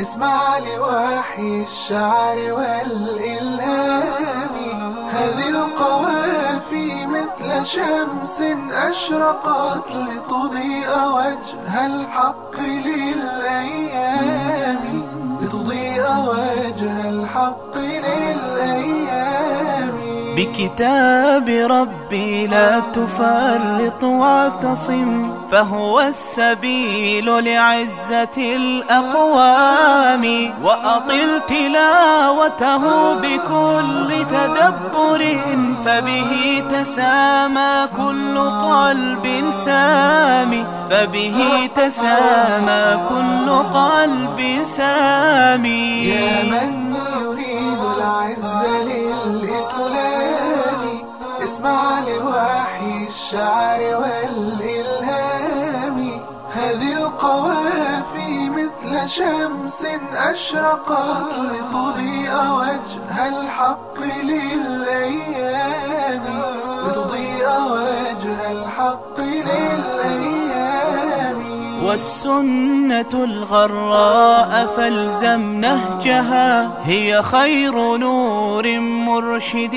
اسمع لوحي الشعر والإلهام. هذه القوافي مثل شمس أشرقت لتضيء وجه الحق للأيام، لتضيء وجه الحق للأيام. بكتاب ربي لا تفرط واعتصم، فهو السبيل لعزة الأقوام. وأطل تلاوته بكل تدبر، فبه تسامى كل قلب سامي، فبه تسامى كل قلب سامي. يا من يريد العز للإسلام اسمع لوحي الشعر والإلهام. هذه القوافي مثل شمس أشرقت لتضيء وجه الحق للأيام، لتضيء وجه الحق للأيام. والسنة الغراء فالزم نهجها، هي خير نور مرشد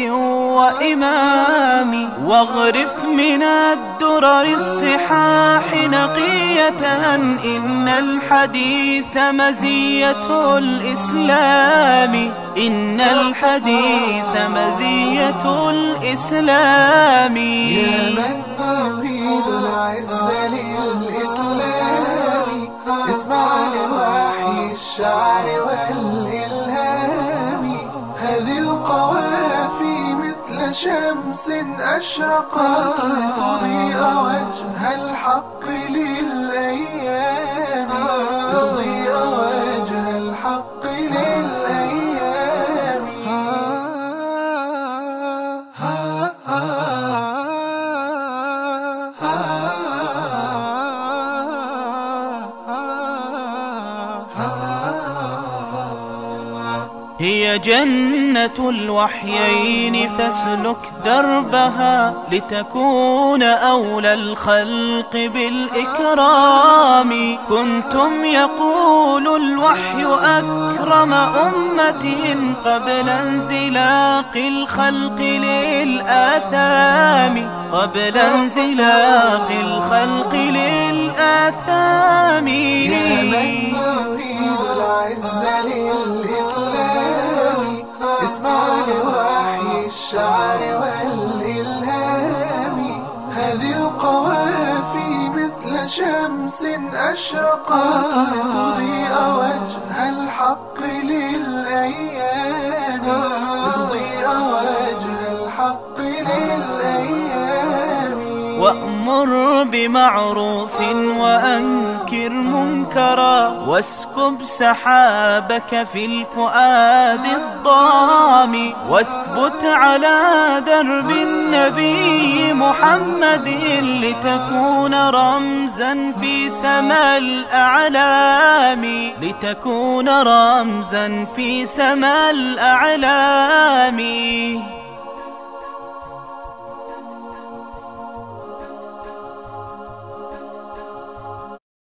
وإمام. واغرف من الدرر الصحاح نقية، إن الحديث مزية الإسلام، إن الحديث مزية الإسلام. يا من يريد العز للإسلام اسمع لوحي الشعر والإلهام. هذه القوافي مثل شمس أشرقت لتضيء وجه الحق للأيام، لتضيء وجه الحق للأيام. هي جنة الوحيين فاسلك دربها، لتكون أولى الخلق بالإكرام. كنتم يقول الوحي أكرم أمة، قبل انزلاق الخلق للآثام، قبل انزلاق الخلق للآثام. يا من يريد العز للإسلام اسمع لوحي الشعر والإلهام. هذه القوافي مثل شمس أشرقت لتضيء وجه الحق للأيام، لتضيء وجه الحق للأيام. وأمر بمعروف وأنكر منكرا، واسكب سحابك في الفؤاد الضام. واثبت على درب النبي محمد، لتكون رمزا في سما الأعلام، لتكون رمزا في سما الأعلام.